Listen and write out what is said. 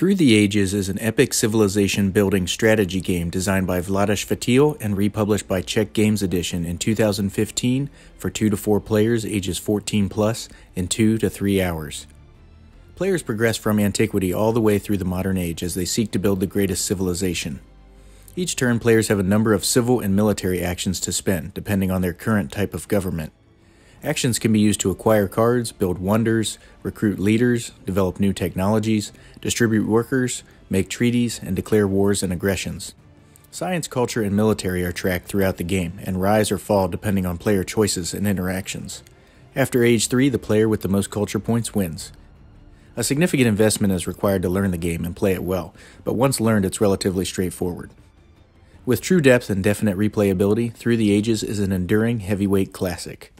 Through the Ages is an epic civilization-building strategy game designed by Vlaada Chvatil and republished by Czech Games Edition in 2015 for 2 to 4 players ages 14 plus in 2 to 3 hours. Players progress from antiquity all the way through the modern age as they seek to build the greatest civilization. Each turn, players have a number of civil and military actions to spend, depending on their current type of government. Actions can be used to acquire cards, build wonders, recruit leaders, develop new technologies, distribute workers, make treaties, and declare wars and aggressions. Science, culture, and military are tracked throughout the game, and rise or fall depending on player choices and interactions. After age 3, the player with the most culture points wins. A significant investment is required to learn the game and play it well, but once learned, it's relatively straightforward. With true depth and definite replayability, Through the Ages is an enduring heavyweight classic.